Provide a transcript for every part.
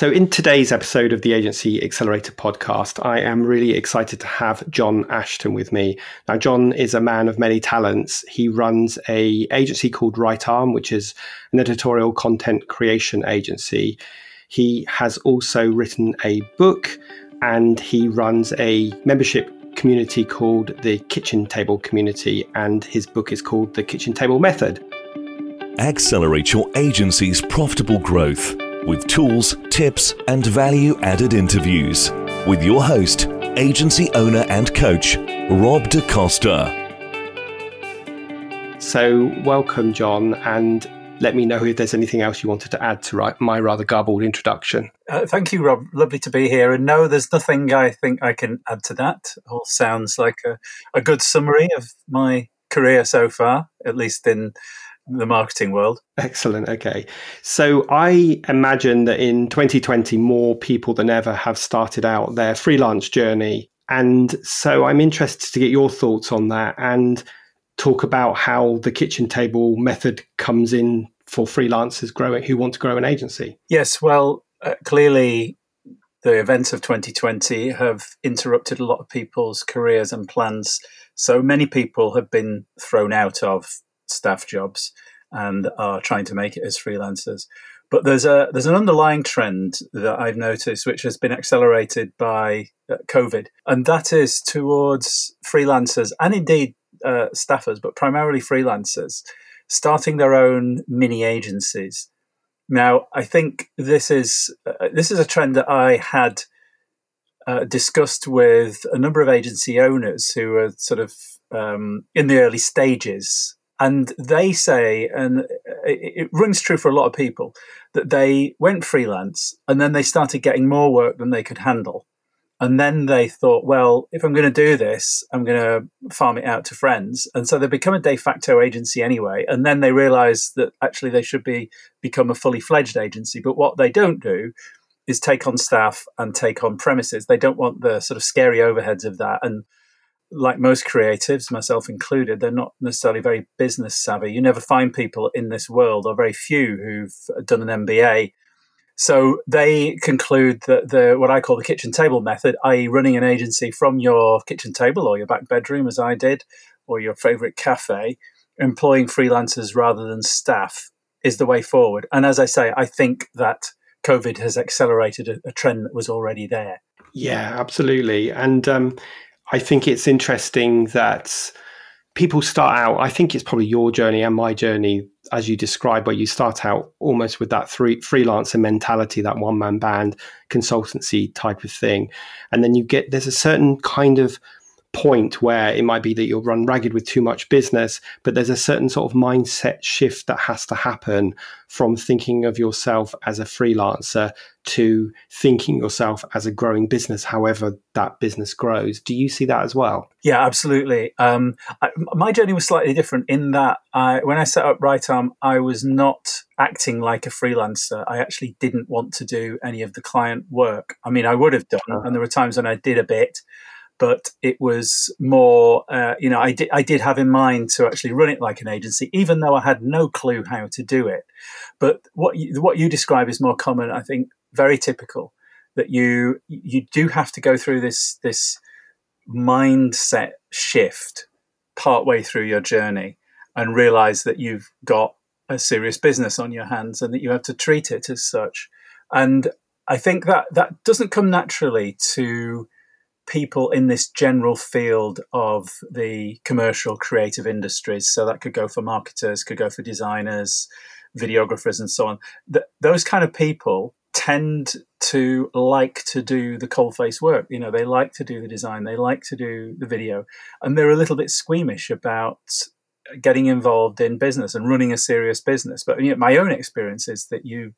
So in today's episode of the Agency Accelerator podcast, I am really excited to have John Ashton with me. Now, John is a man of many talents. He runs an agency called Write Arm, which is an editorial content creation agency. He has also written a book and he runs a membership community called the Kitchen Table Community, and his book is called The Kitchen Table Method. Accelerate your agency's profitable growth with tools, tips, and value-added interviews with your host, agency owner and coach, Rob Da Costa. So welcome, John, and let me know if there's anything else you wanted to add to my rather garbled introduction. Thank you, Rob. Lovely to be here. And no, there's nothing I think I can add to that. It all sounds like a good summary of my career so far, at least in the marketing world. Excellent. Okay. So I imagine that in 2020, more people than ever have started out their freelance journey. And so I'm interested to get your thoughts on that and talk about how the kitchen table method comes in for freelancers growing who want to grow an agency. Yes. Well, clearly the events of 2020 have interrupted a lot of people's careers and plans. So many people have been thrown out of staff jobs and are trying to make it as freelancers. But there's an underlying trend that I've noticed, which has been accelerated by COVID, and that is towards freelancers and indeed staffers, but primarily freelancers, starting their own mini agencies. Now, I think this is a trend that I had discussed with a number of agency owners who are sort of in the early stages. And they say, and it rings true for a lot of people, that they went freelance and then they started getting more work than they could handle. And then they thought, well, if I'm going to do this, I'm going to farm it out to friends. And so they become a de facto agency anyway. And then they realize that actually they should become a fully fledged agency. But what they don't do is take on staff and take on premises. They don't want the sort of scary overheads of that. And like most creatives, myself included, they're not necessarily very business savvy. You never find people in this world, or very few, who've done an MBA. So they conclude that what I call the kitchen table method, i.e. running an agency from your kitchen table or your back bedroom, as I did, or your favorite cafe, employing freelancers rather than staff is the way forward. And as I say, I think that COVID has accelerated a trend that was already there. Yeah, absolutely. And I think it's interesting that people start out, I think it's probably your journey and my journey, as you describe, where you start out almost with that freelancer mentality, that one-man band consultancy type of thing. And then there's a certain kind of point where it might be that you'll run ragged with too much business, but there's a certain sort of mindset shift that has to happen from thinking of yourself as a freelancer to thinking yourself as a growing business, however that business grows. Do you see that as well? Yeah, absolutely. My journey was slightly different in that when I set up Write Arm, I was not acting like a freelancer. I actually didn't want to do any of the client work. I mean, I would have done, and there were times when I did a bit, but it was more, I did have in mind to actually run it like an agency, even though I had no clue how to do it. But what you describe is more common, I think, very typical, that you do have to go through this mindset shift partway through your journey and realize that you've got a serious business on your hands and that you have to treat it as such. And I think that doesn't come naturally to people in this general field of the commercial creative industries. So that could go for marketers, could go for designers, videographers, and so on. Those kind of people tend to like to do the coalface work. You know, they like to do the design, they like to do the video, and they're a little bit squeamish about getting involved in business and running a serious business. But you know, my own experience is that you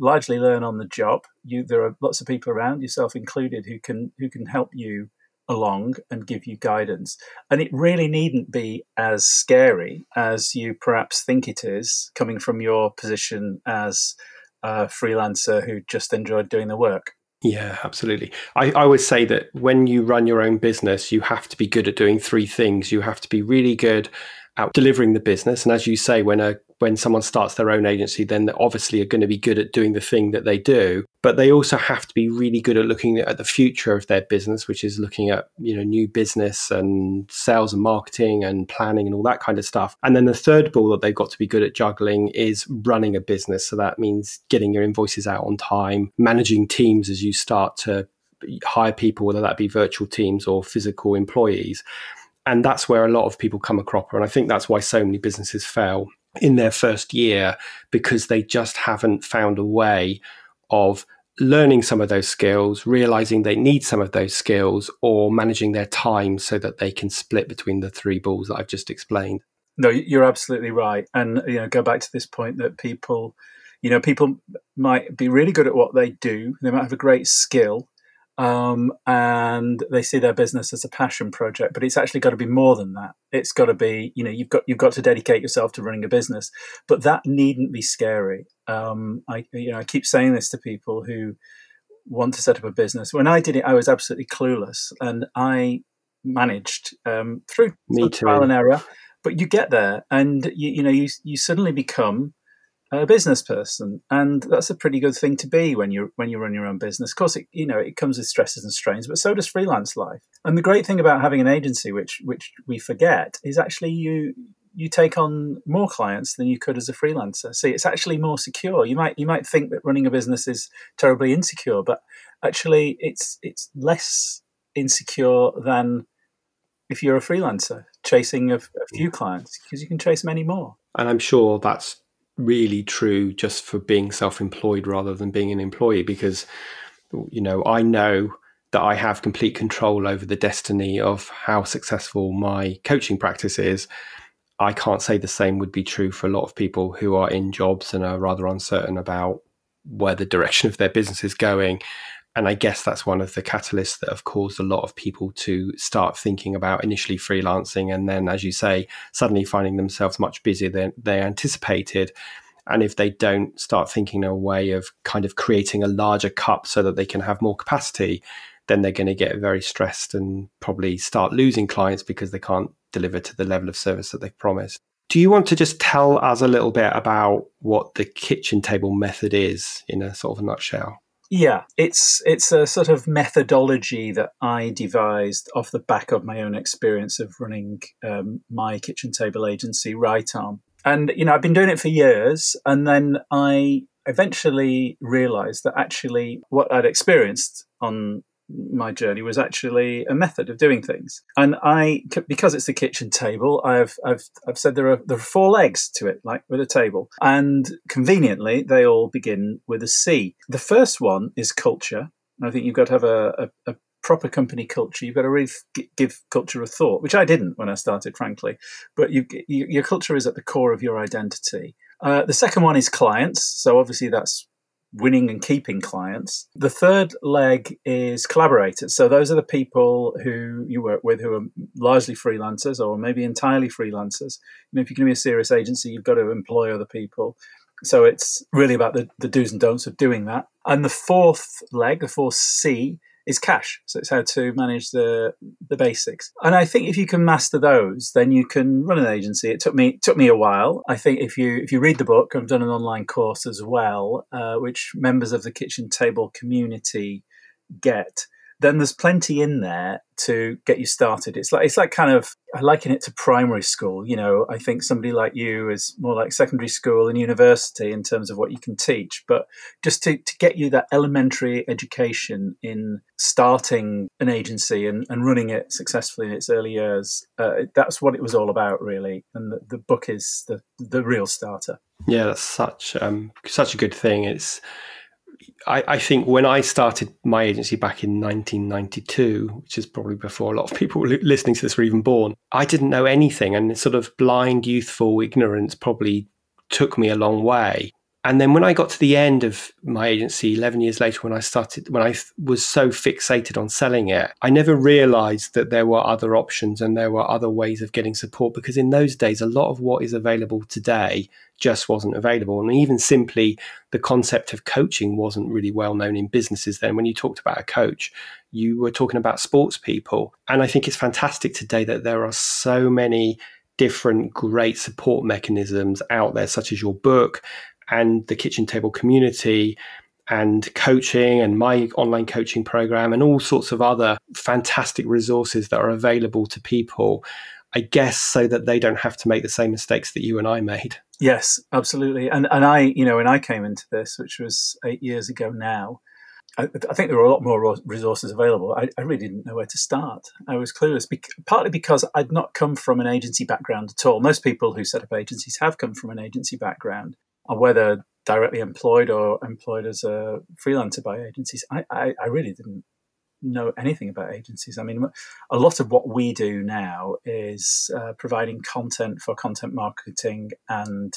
largely learn on the job. There are lots of people around, yourself included, who can help you along and give you guidance. And it really needn't be as scary as you perhaps think it is, coming from your position as a freelancer who just enjoyed doing the work. Yeah, absolutely. I always say that when you run your own business, you have to be good at doing three things. You have to be really good out delivering the business. And as you say, when someone starts their own agency, then they obviously are going to be good at doing the thing that they do, but they also have to be really good at looking at the future of their business, which is looking at, you know, new business and sales and marketing and planning and all that kind of stuff. And then the third ball that they've got to be good at juggling is running a business. So that means getting your invoices out on time, managing teams as you start to hire people, whether that be virtual teams or physical employees. And that's where a lot of people come a cropper. And I think that's why so many businesses fail in their first year, because they just haven't found a way of learning some of those skills, realizing they need some of those skills, or managing their time so that they can split between the three balls that I've just explained. No, you're absolutely right. And, you know, go back to this point that people, you know, people might be really good at what they do. They might have a great skill. And they see their business as a passion project, but it's actually got to be more than that. It's got to be, you know, you've got to dedicate yourself to running a business, but that needn't be scary. I keep saying this to people who want to set up a business. When I did it, I was absolutely clueless, and I managed through trial and error. But you get there, and you suddenly become a business person, and that's a pretty good thing to be when you run your own business. Of course, it comes with stresses and strains, but so does freelance life. And the great thing about having an agency, which we forget, is actually you take on more clients than you could as a freelancer. So it's actually more secure. You might think that running a business is terribly insecure, but actually it's less insecure than if you're a freelancer chasing a few clients, because you can chase many more. And I'm sure that's really true just for being self-employed rather than being an employee, because, you know, I know that I have complete control over the destiny of how successful my coaching practice is. I can't say the same would be true for a lot of people who are in jobs and are rather uncertain about where the direction of their business is going. And I guess that's one of the catalysts that have caused a lot of people to start thinking about initially freelancing, and then, as you say, suddenly finding themselves much busier than they anticipated. And if they don't start thinking in a way of kind of creating a larger cup so that they can have more capacity, then they're going to get very stressed and probably start losing clients because they can't deliver to the level of service that they've promised. Do you want to just tell us a little bit about what the kitchen table method is in a sort of a nutshell? Yeah, it's a sort of methodology that I devised off the back of my own experience of running my kitchen table agency, Write Arm. And, you know, I've been doing it for years, and then I eventually realized that actually what I'd experienced on my journey was actually a method of doing things. And because it's the kitchen table, I've said there are four legs to it, like with a table, and conveniently they all begin with a C. The first one is culture. I think you've got to have a proper company culture. You've got to really give culture a thought, which I didn't when I started, frankly. But your culture is at the core of your identity. The second one is clients. So obviously that's winning and keeping clients. The third leg is collaborators. So those are the people who you work with who are largely freelancers or maybe entirely freelancers. You know, if you're going to be a serious agency, you've got to employ other people. So it's really about the do's and don'ts of doing that. And the fourth leg, the fourth C, is cash. So it's how to manage the basics. And I think if you can master those, then you can run an agency. It took me a while. I think if you read the book, I've done an online course as well, which members of the Kitchen Table community get. Then there's plenty in there to get you started. It's like kind of, I liken it to primary school. You know, I think somebody like you is more like secondary school and university in terms of what you can teach. But just to get you that elementary education in starting an agency and running it successfully in its early years, that's what it was all about, really. And the book is the real starter. Yeah, that's such a good thing. I think when I started my agency back in 1992, which is probably before a lot of people listening to this were even born, I didn't know anything. And sort of blind, youthful ignorance probably took me a long way. And then when I got to the end of my agency 11 years later, when I was so fixated on selling it, I never realized that there were other options and there were other ways of getting support, because in those days, a lot of what is available today just wasn't available. And even simply the concept of coaching wasn't really well known in businesses then. When you talked about a coach, you were talking about sports people. And I think it's fantastic today that there are so many different great support mechanisms out there, such as your book and the Kitchen Table Community and coaching and my online coaching program and all sorts of other fantastic resources that are available to people, I guess, so that they don't have to make the same mistakes that you and I made. Yes, absolutely. And I, you know, when I came into this, which was 8 years ago now, I think there were a lot more resources available. I really didn't know where to start. I was clueless, partly because I'd not come from an agency background at all. Most people who set up agencies have come from an agency background, and whether directly employed or employed as a freelancer by agencies, I really didn't know anything about agencies. I mean, a lot of what we do now is providing content for content marketing and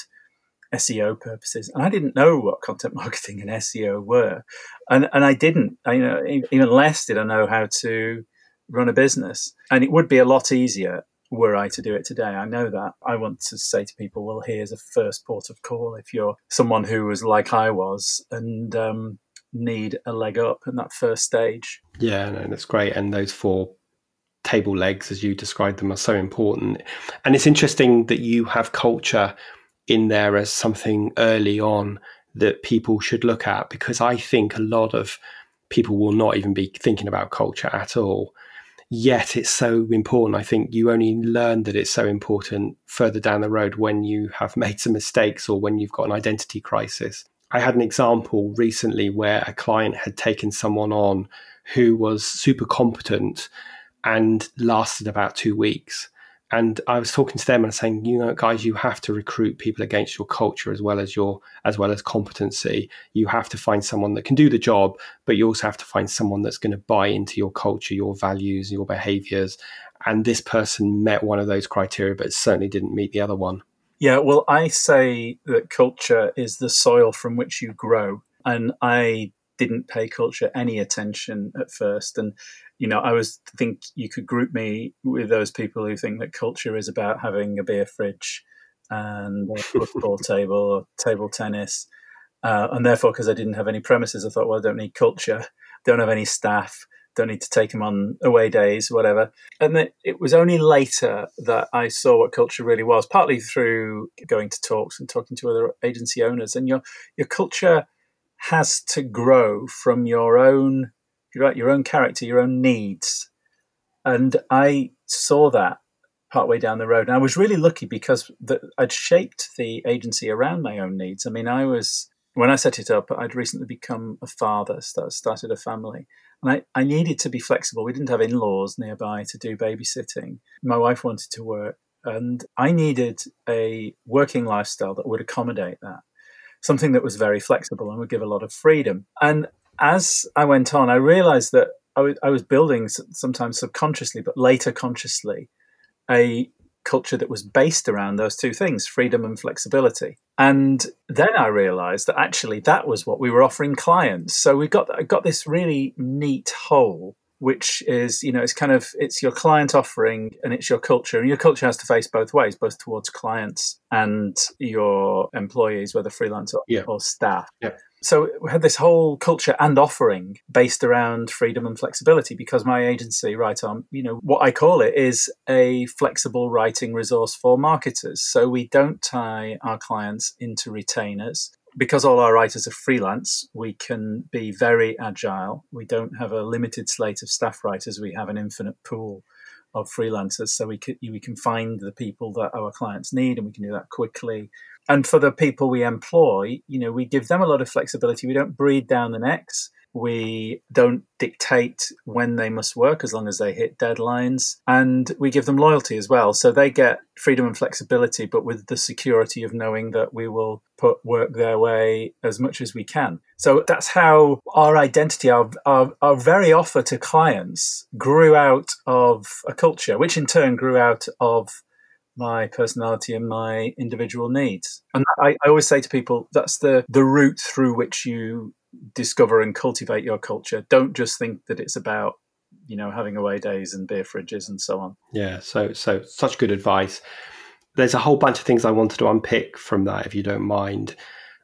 SEO purposes, and I didn't know what content marketing and SEO were, and I didn't. I, you know, even less did I know how to run a business. And it would be a lot easier were I to do it today. I know that. I want to say to people, well, here's a first port of call if you're someone who was like I was and need a leg up in that first stage. Yeah, no, that's great. And those four table legs, as you described them, are so important. And it's interesting that you have culture in there as something early on that people should look at, because I think a lot of people will not even be thinking about culture at all. Yet it's so important. I think you only learn that it's so important further down the road when you have made some mistakes or when you've got an identity crisis. I had an example recently where a client had taken someone on who was super competent and lasted about 2 weeks. And I was talking to them and saying, you know, guys, you have to recruit people against your culture as well as competency. You have to find someone that can do the job, but you also have to find someone that's going to buy into your culture, your values, your behaviors. And this person met one of those criteria, but certainly didn't meet the other one. Yeah, well, I say that culture is the soil from which you grow. And I didn't pay culture any attention at first. And, you know, I think you could group me with those people who think that culture is about having a beer fridge and a football table or table tennis. And therefore, because I didn't have any premises, I thought, well, I don't need culture, don't have any staff, don't need to take them on away days, whatever. And then it was only later that I saw what culture really was, partly through going to talks and talking to other agency owners. And your culture has to grow from your own, your own character, your own needs. And I saw that partway down the road. And I was really lucky because I'd shaped the agency around my own needs. I mean, when I set it up, I'd recently become a father, started a family. And I needed to be flexible. We didn't have in-laws nearby to do babysitting. My wife wanted to work. And I needed a working lifestyle that would accommodate that. Something that was very flexible and would give a lot of freedom. And as I went on, I realized that I was building, sometimes subconsciously, but later consciously, a culture that was based around those two things, freedom and flexibility. And then I realized that actually that was what we were offering clients. So I got this really neat whole, which is, you know, it's your client offering and it's your culture. And your culture has to face both ways, both towards clients and your employees, whether freelance or staff. Yeah. So we had this whole culture and offering based around freedom and flexibility, because my agency, Write Arm, you know, what I call it is a flexible writing resource for marketers. So we don't tie our clients into retainers. Because all our writers are freelance, we can be very agile. We don't have a limited slate of staff writers. We have an infinite pool of freelancers. So we can find the people that our clients need, and we can do that quickly. And for the people we employ, you know, we give them a lot of flexibility. We don't breathe down the necks. We don't dictate when they must work as long as they hit deadlines. And we give them loyalty as well. So they get freedom and flexibility, but with the security of knowing that we will put work their way as much as we can. So that's how our identity, our very offer to clients grew out of a culture, which in turn grew out of my personality and my individual needs. And I always say to people, that's the route through which you discover and cultivate your culture. Don't just think that it's about, you know, having away days and beer fridges and so on. Yeah, so such good advice. There's a whole bunch of things I wanted to unpick from that, if you don't mind.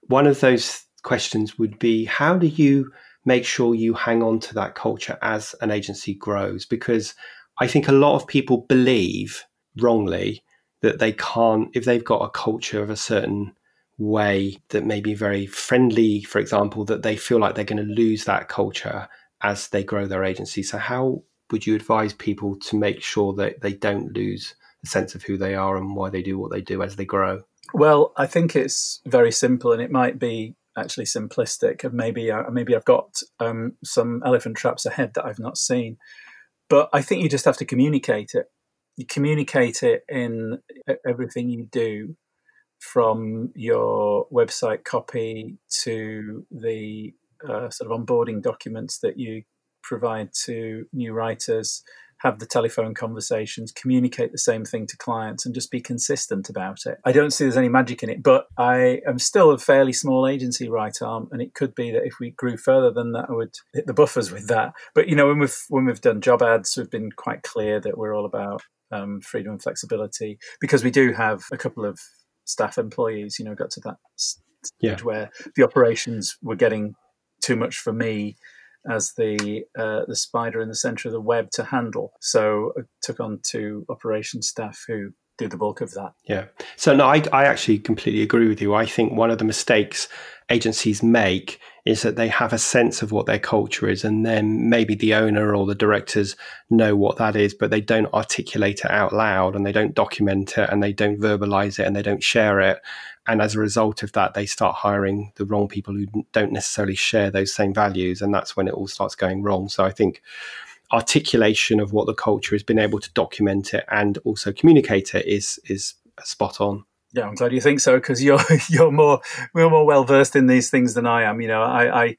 One of those questions would be, how do you make sure you hang on to that culture as an agency grows? Because I think a lot of people believe wrongly that they can't, if they've got a culture of a certain way that may be very friendly, for example, that they feel like they're going to lose that culture as they grow their agency. So how would you advise people to make sure that they don't lose the sense of who they are and why they do what they do as they grow? Well, I think it's very simple, and it might be actually simplistic, and maybe I've got some elephant traps ahead that I've not seen. But I think you just have to communicate it. You communicate it in everything you do, from your website copy to the sort of onboarding documents that you provide to new writers. Have the telephone conversations, communicate the same thing to clients, and just be consistent about it. I don't see there's any magic in it, but I am still a fairly small agency, Write Arm, and it could be that if we grew further than that, I would hit the buffers with that. But, you know, when we've done job ads, we've been quite clear that we're all about freedom and flexibility, because we do have a couple of staff employees, you know, got to that stage where the operations were getting too much for me as the spider in the centre of the web to handle. So I took on two operations staff who do the bulk of that. Yeah. So no, I actually completely agree with you. I think one of the mistakes agencies make is that they have a sense of what their culture is, and then maybe the owner or the directors know what that is, but they don't articulate it out loud, and they don't document it, and they don't verbalize it, and they don't share it. And as a result of that, they start hiring the wrong people who don't necessarily share those same values, and that's when it all starts going wrong. So I think articulation of what the culture is, being able to document it and also communicate it, is spot on. Yeah, I'm glad you think so, because we're more well versed in these things than I am. You know, I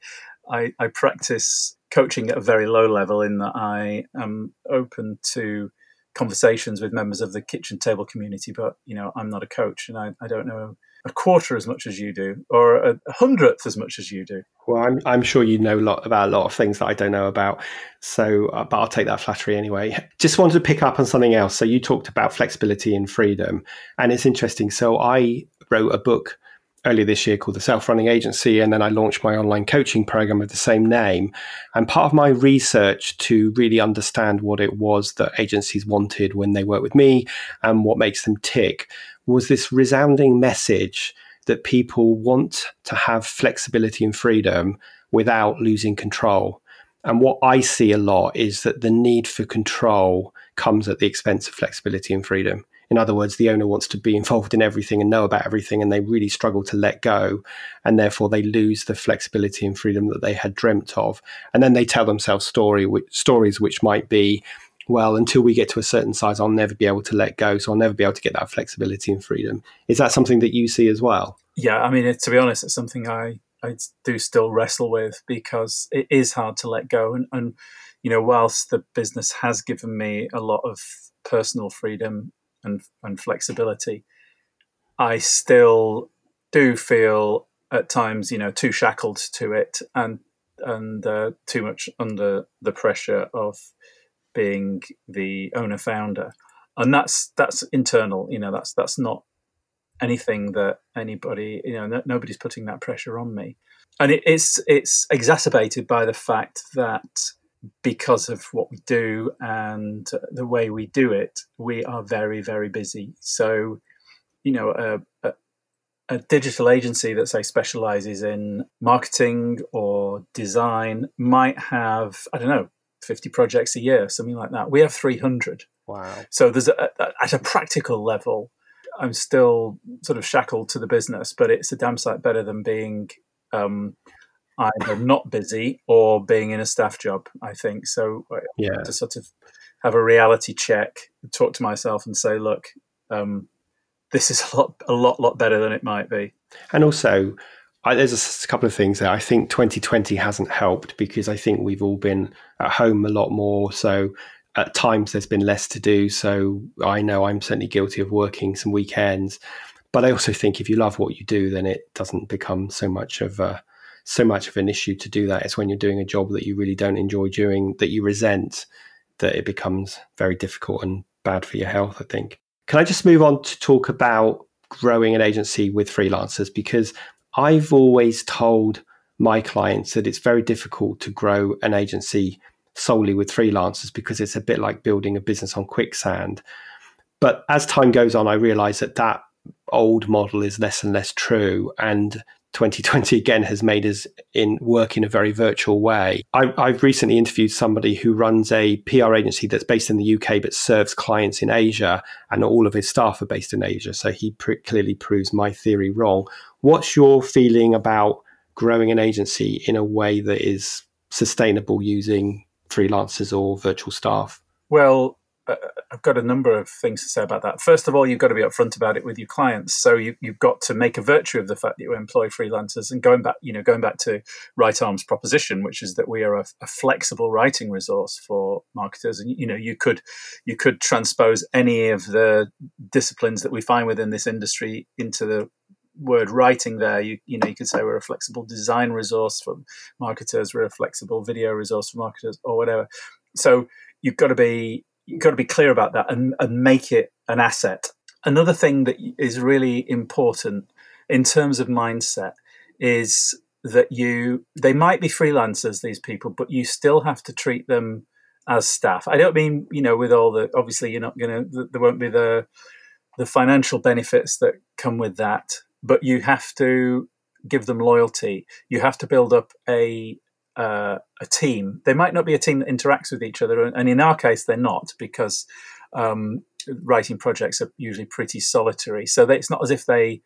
practice coaching at a very low level, in that I am open to conversations with members of the kitchen table community, but you know, I'm not a coach, and I don't know a quarter as much as you do, or a hundredth as much as you do. Well, I'm sure you know a lot of things that I don't know about. So, but I'll take that flattery anyway. Just wanted to pick up on something else. So you talked about flexibility and freedom, and it's interesting. So I wrote a book earlier this year called The Self-Running Agency, and then I launched my online coaching program of the same name. And part of my research to really understand what it was that agencies wanted when they work with me and what makes them tick was this resounding message that people want to have flexibility and freedom without losing control. And what I see a lot is that the need for control comes at the expense of flexibility and freedom. In other words, the owner wants to be involved in everything and know about everything, and they really struggle to let go, and therefore they lose the flexibility and freedom that they had dreamt of. And then they tell themselves stories which might be, well, until we get to a certain size, I'll never be able to let go, so I'll never be able to get that flexibility and freedom. Is that something that you see as well? Yeah, I mean, to be honest, it's something I do still wrestle with, because it is hard to let go. And you know, whilst the business has given me a lot of personal freedom and flexibility, I still do feel at times, you know, too shackled to it, and too much under the pressure of being the owner founder. And that's internal, you know, that's not anything that anybody, you know, nobody's putting that pressure on me. And it's exacerbated by the fact that because of what we do and the way we do it, we are very, very busy. So, you know, a digital agency that, say, specializes in marketing or design might have, I don't know, 50 projects a year, something like that. We have 300. Wow. So there's at a practical level, I'm still sort of shackled to the business, but it's a damn sight better than being either not busy or being in a staff job, I think. So I have to sort of have a reality check, talk to myself and say, look, this is a lot better than it might be. And also, there's a couple of things there. I think 2020 hasn't helped, because I think we've all been at home a lot more. So at times there's been less to do. So I know I'm certainly guilty of working some weekends. But I also think if you love what you do, then it doesn't become so much of an issue to do that. It's when you're doing a job that you really don't enjoy doing, that you resent, that it becomes very difficult and bad for your health, I think. Can I just move on to talk about growing an agency with freelancers? Because I've always told my clients that it's very difficult to grow an agency solely with freelancers, because it's a bit like building a business on quicksand. But as time goes on, I realize that that old model is less and less true. And 2020 again has made us work in a very virtual way. I've recently interviewed somebody who runs a PR agency that's based in the UK but serves clients in Asia, and all of his staff are based in Asia. So he clearly proves my theory wrong. What's your feeling about growing an agency in a way that is sustainable using freelancers or virtual staff? Well, I've got a number of things to say about that. First of all, you've got to be upfront about it with your clients. So you've got to make a virtue of the fact that you employ freelancers. And going back to Write Arm's proposition, which is that we are a flexible writing resource for marketers. And you could transpose any of the disciplines that we find within this industry into the word writing there. You could say we're a flexible design resource for marketers, we're a flexible video resource for marketers, or whatever. So you've got to be clear about that and make it an asset. Another thing that is really important in terms of mindset is that they might be freelancers, these people, but you still have to treat them as staff. I don't mean, with all the, obviously you're not going to, there won't be the financial benefits that come with that, but you have to give them loyalty. You have to build up a team. They might not be a team that interacts with each other, and in our case they're not, because writing projects are usually pretty solitary, so it's not as if they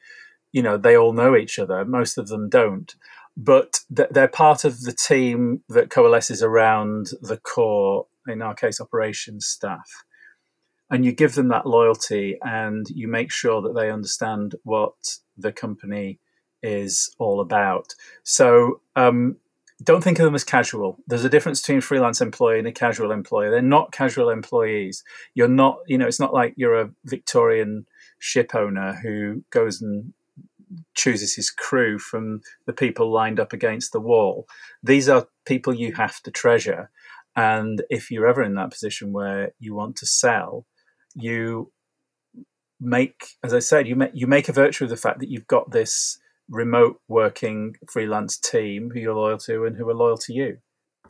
all know each other. Most of them don't, but they're part of the team that coalesces around the core, in our case operations staff, and you give them that loyalty and you make sure that they understand what the company is all about. So don't think of them as casual. There's a difference between a freelance employee and a casual employee. They're not casual employees. You're not, it's not like you're a Victorian ship owner who goes and chooses his crew from the people lined up against the wall. These are people you have to treasure. And if you're ever in that position where you want to sell, you make, as I said, you make a virtue of the fact that you've got this remote working freelance team who you're loyal to and who are loyal to you.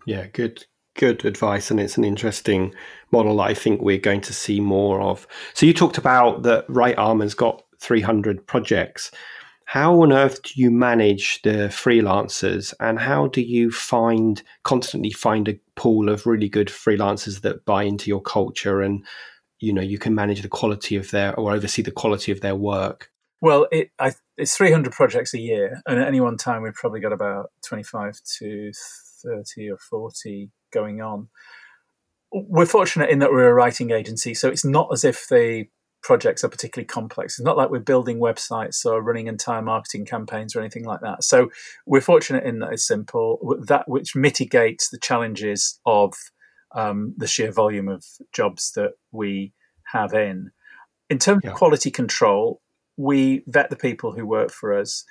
Yeah, good advice. And it's an interesting model that I think we're going to see more of. So you talked about that Write Arm has got 300 projects. How on earth do you manage the freelancers, and how do you constantly find a pool of really good freelancers that buy into your culture and you can manage the quality of their, or oversee the quality of their work? Well, it's 300 projects a year, and at any one time we've probably got about 25 to 30 or 40 going on. We're fortunate in that we're a writing agency, so it's not as if the projects are particularly complex. It's not like we're building websites or running entire marketing campaigns or anything like that. So we're fortunate in that it's simple, that which mitigates the challenges of the sheer volume of jobs that we have in. In terms of quality control, we vet the people who work for us.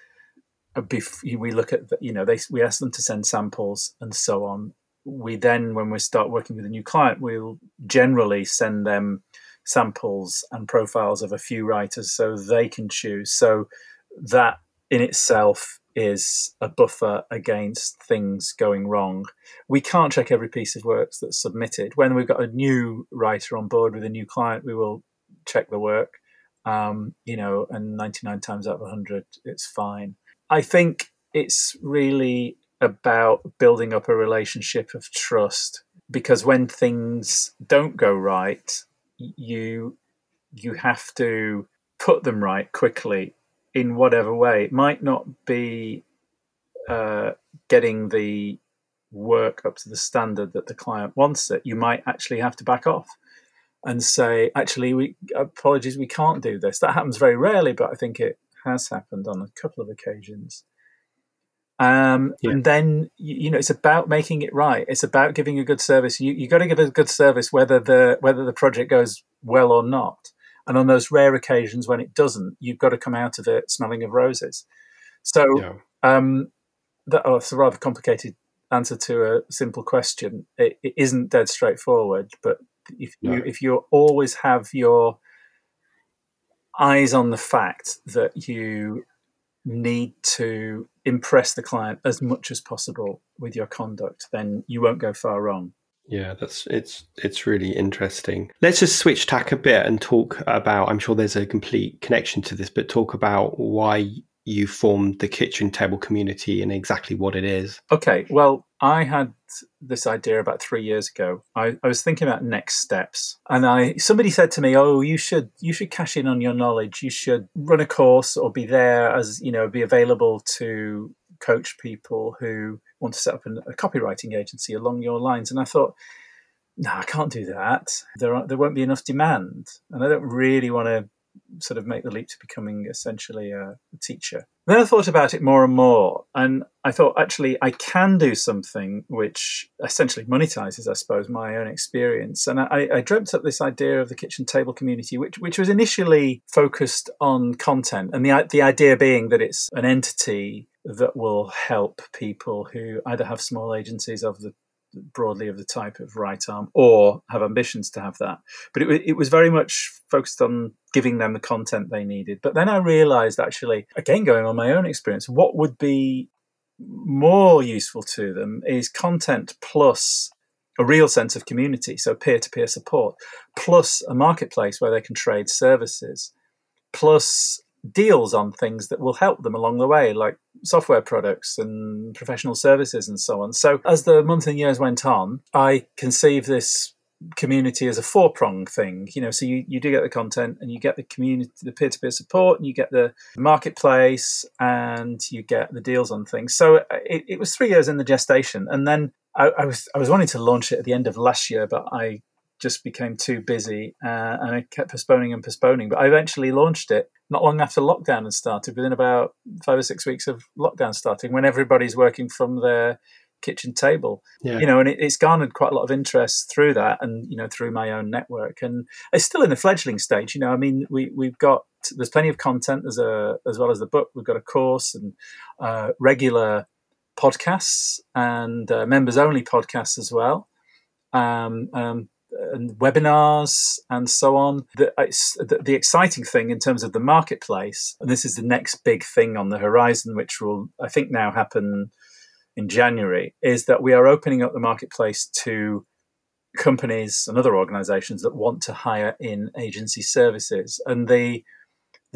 We look at, we ask them to send samples and so on. We then, when we start working with a new client, we'll generally send them samples and profiles of a few writers so they can choose. So that in itself is a buffer against things going wrong. We can't check every piece of work that's submitted. When we've got a new writer on board with a new client, we will check the work. And 99 times out of 100, it's fine. I think it's really about building up a relationship of trust, because when things don't go right, you have to put them right quickly in whatever way. It might not be getting the work up to the standard that the client wants it. You might actually have to back off and say, actually, apologies, we can't do this. That happens very rarely, but I think it has happened on a couple of occasions. And then, it's about making it right. It's about giving a good service. You've got to give a good service whether the project goes well or not. And on those rare occasions when it doesn't, you've got to come out of it smelling of roses. So that's a rather complicated answer to a simple question. It isn't dead straightforward, but if you always have your eyes on the fact that you need to impress the client as much as possible with your conduct, then you won't go far wrong. Yeah, it's really interesting. Let's just switch tack a bit and talk about, I'm sure there's a complete connection to this, but talk about why you formed the Kitchen Table Community and exactly what it is. Okay, well, I had this idea about 3 years ago. I was thinking about next steps, and somebody said to me, "Oh, you should cash in on your knowledge. You should run a course or be there as, you know, be available to coach people who want to set up a copywriting agency along your lines." And I thought, no, I can't do that. There won't be enough demand, and I don't really want to sort of make the leap to becoming essentially a teacher. Then I thought about it more and more, and I thought, actually, I can do something which essentially monetizes, I suppose, my own experience. And I dreamt up this idea of the Kitchen Table Community, which was initially focused on content, and the idea being that it's an entity that will help people who either have small agencies of the broadly of the type of Write Arm or have ambitions to have that. But it was very much focused on giving them the content they needed. But then I realized, actually, again, going on my own experience, what would be more useful to them is content plus a real sense of community, so peer-to-peer support, plus a marketplace where they can trade services, plus deals on things that will help them along the way, like software products and professional services and so on. So as the months and years went on, I conceived this community as a four-prong thing, you know, so you do get the content, and you get the community, the peer-to-peer support, and you get the marketplace, and you get the deals on things. So it was 3 years in the gestation, and then I was wanting to launch it at the end of last year, but I just became too busy and I kept postponing. But I eventually launched it not long after lockdown had started, within about 5 or 6 weeks of lockdown starting, when everybody's working from their kitchen table. Yeah. You know, and it's garnered quite a lot of interest through that, and, you know, through my own network. And it's still in the fledgling stage. You know, I mean, we've got, there's plenty of content as well as the book. We've got a course and regular podcasts and members only podcasts as well. And webinars and so on. The exciting thing in terms of the marketplace, and this is the next big thing on the horizon, which will, I think, now happen in January, is that we are opening up the marketplace to companies and other organizations that want to hire in agency services. And the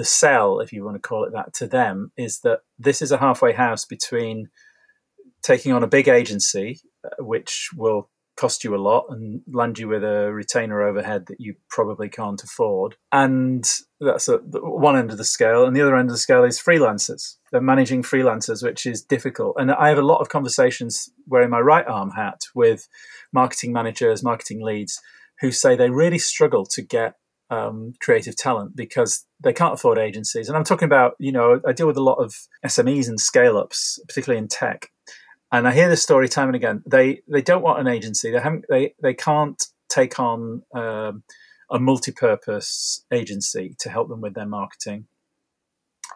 sell, if you want to call it that, to them is that this is a halfway house between taking on a big agency, which will cost you a lot and land you with a retainer overhead that you probably can't afford. And that's one end of the scale. And the other end of the scale is freelancers. They're managing freelancers, which is difficult. And I have a lot of conversations wearing my Write Arm hat with marketing managers, marketing leads, who say they really struggle to get creative talent because they can't afford agencies. And I'm talking about, you know, I deal with a lot of SMEs and scale-ups, particularly in tech. And I hear this story time and again. They don't want an agency. They can't take on a multi-purpose agency to help them with their marketing.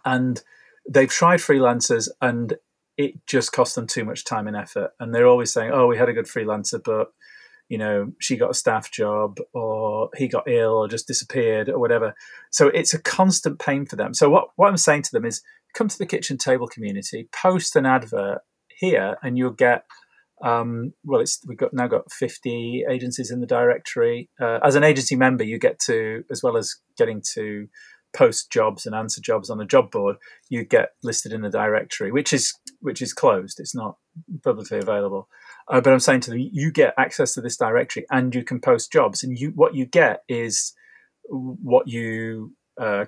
And they've tried freelancers, and it just costs them too much time and effort. And they're always saying, "Oh, we had a good freelancer, but, you know, she got a staff job, or he got ill, or just disappeared, or whatever." So it's a constant pain for them. So what I'm saying to them is, come to the Kitchen Table Community, post an advert here, and you'll get we've now got 50 agencies in the directory. As an agency member, you get to, as well as getting to post jobs and answer jobs on a job board, you get listed in the directory, which is closed. It's not publicly available. But I'm saying to them, you get access to this directory, and you can post jobs. And what you get is what you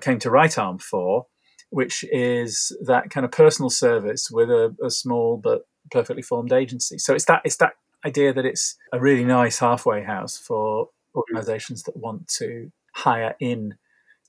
came to Write Arm for, which is that kind of personal service with a small but perfectly formed agency. So it's that idea that it's a really nice halfway house for organizations that want to hire in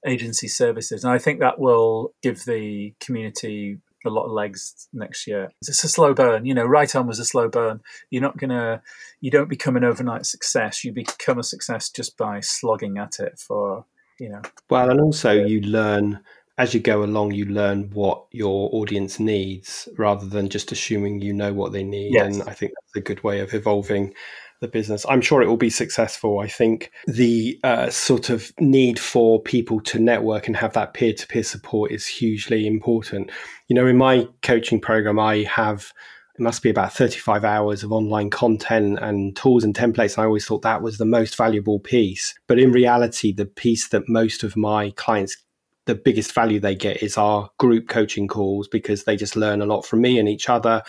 agency services. And I think that will give the community a lot of legs next year. It's a slow burn. You know, Write Arm was a slow burn. You don't become an overnight success. You become a success just by slogging at it for, you know. Well, and also you learn. As you go along, you learn what your audience needs rather than just assuming you know what they need. Yes. And I think that's a good way of evolving the business. I'm sure it will be successful. I think the sort of need for people to network and have that peer-to-peer support is hugely important. You know, in my coaching program, I have It must be about 35 hours of online content and tools and templates. And I always thought that was the most valuable piece. But in reality, the piece that most of my clients, the biggest value they get is our group coaching calls, because they just learn a lot from me and each other,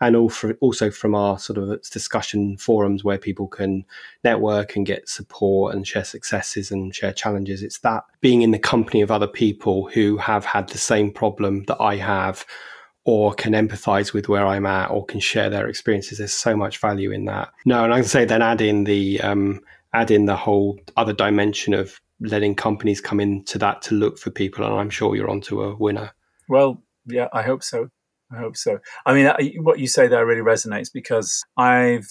and also from our sort of discussion forums where people can network and get support and share successes and share challenges. It's that being in the company of other people who have had the same problem that I have, or can empathize with where I'm at, or can share their experiences. There's so much value in that. No, and I can say then add in the whole other dimension of letting companies come into that to look for people, and I'm sure you're onto a winner. Well, yeah, I hope so. I hope so. I mean, what you say there really resonates, because I've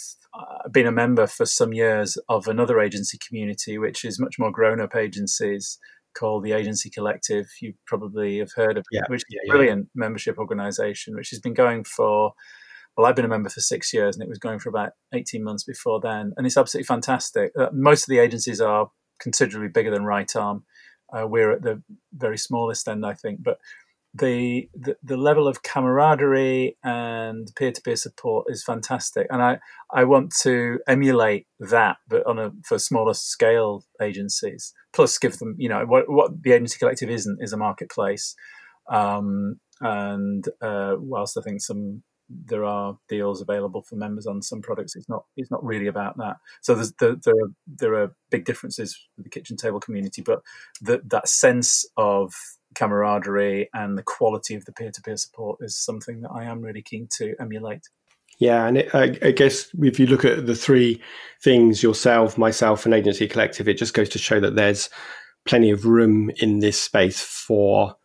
been a member for some years of another agency community, which is much more grown-up agencies, called the Agency Collective. You probably have heard of it, which is a brilliant membership organisation, which has been going for, well, I've been a member for 6 years, and it was going for about 18 months before then. And it's absolutely fantastic. Most of the agencies are considerably bigger than Write Arm. We're at the very smallest end, I think. But the level of camaraderie and peer-to-peer support is fantastic. And I want to emulate that, but for smaller scale agencies. Plus give them, you know, what the Agency Collective isn't is a marketplace. Whilst I think there are deals available for members on some products, it's not really about that. So there are big differences with the Kitchen Table Community, but that sense of camaraderie and the quality of the peer-to-peer support is something that I am really keen to emulate. Yeah, and I guess if you look at the three things, yourself, myself, and Agency Collective, it just goes to show that there's plenty of room in this space for,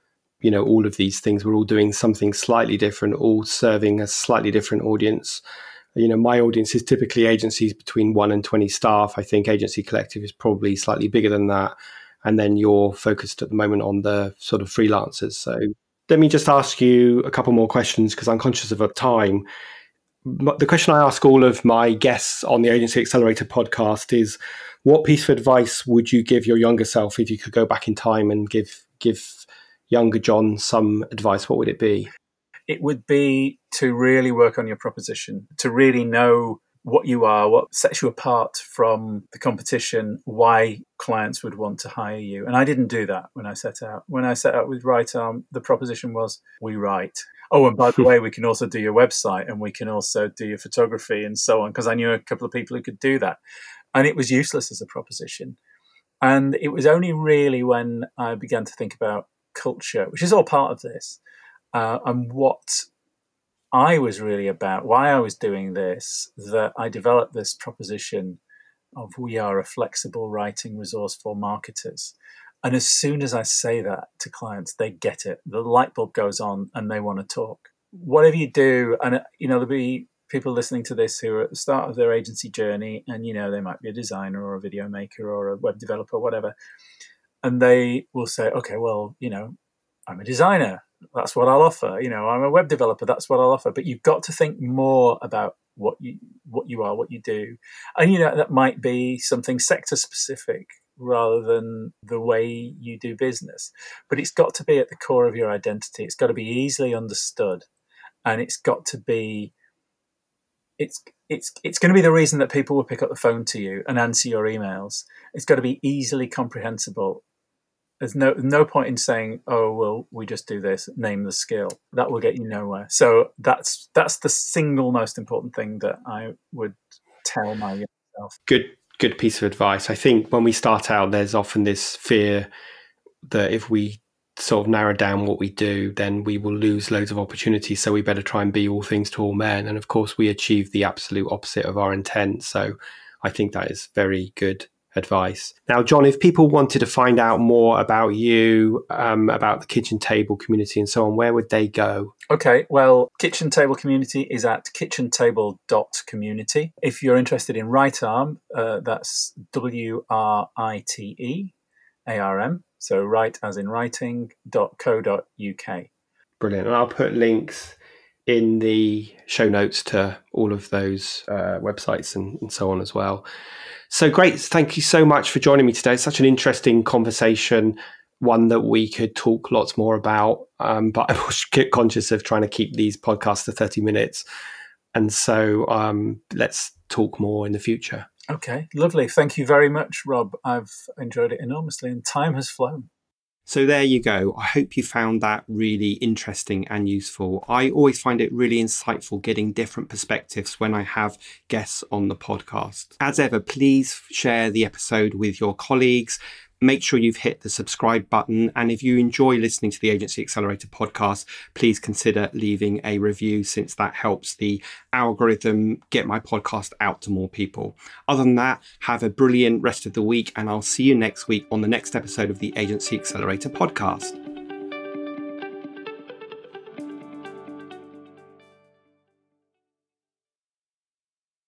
you know, all of these things. We're all doing something slightly different, all serving a slightly different audience. You know, my audience is typically agencies between 1 and 20 staff. I think Agency Collective is probably slightly bigger than that. And then you're focused at the moment on the sort of freelancers. So let me just ask you a couple more questions, because I'm conscious of our time. The question I ask all of my guests on the Agency Accelerator podcast is, what piece of advice would you give your younger self if you could go back in time and give younger John some advice? What would it be? It would be to really work on your proposition, to really know what you are, what sets you apart from the competition, why clients would want to hire you. And I didn't do that when I set out. When I set out with Write Arm, the proposition was, we write. Oh, and by the way, we can also do your website, and we can also do your photography and so on, because I knew a couple of people who could do that. And it was useless as a proposition. And it was only really when I began to think about culture, which is all part of this, and what I was really about, why I was doing this, that I developed this proposition of, we are a flexible, writing, resourceful marketers. And as soon as I say that to clients, they get it. The light bulb goes on and they want to talk. Whatever you do, and you know, there'll be people listening to this who are at the start of their agency journey, and you know, they might be a designer or a video maker or a web developer, whatever. And they will say, okay, well, you know, I'm a designer, that's what I'll offer. You know, I'm a web developer, that's what I'll offer. But you've got to think more about what you are, what you do. And, you know, that might be something sector specific rather than the way you do business. But it's got to be at the core of your identity. It's got to be easily understood. And it's got to be, it's going to be the reason that people will pick up the phone to you and answer your emails. It's got to be easily comprehensible. There's no point in saying, oh, well, we just do this, name the skill. That will get you nowhere. So that's the single most important thing that I would tell my young self. Good piece of advice. I think when we start out, there's often this fear that if we sort of narrow down what we do, then we will lose loads of opportunities. So we better try and be all things to all men. And of course, we achieve the absolute opposite of our intent. So I think that is very good advice. Now, John, if people wanted to find out more about you, about the Kitchen Table Community and so on, where would they go? Okay, well, Kitchen Table Community is at kitchentable.community. If you're interested in Write Arm, that's WRITEARM, so write as in writing, .co.uk. Brilliant. And I'll put links in the show notes to all of those websites and so on as well. So great. Thank you so much for joining me today. It's such an interesting conversation, one that we could talk lots more about, but I was conscious of trying to keep these podcasts to 30 minutes And so let's talk more in the future. Okay, lovely. Thank you very much, Rob. I've enjoyed it enormously and time has flown. So there you go. I hope you found that really interesting and useful. I always find it really insightful getting different perspectives when I have guests on the podcast. As ever, please share the episode with your colleagues. Make sure you've hit the subscribe button. And if you enjoy listening to the Agency Accelerator podcast, please consider leaving a review, since that helps the algorithm get my podcast out to more people. Other than that, have a brilliant rest of the week, and I'll see you next week on the next episode of the Agency Accelerator podcast.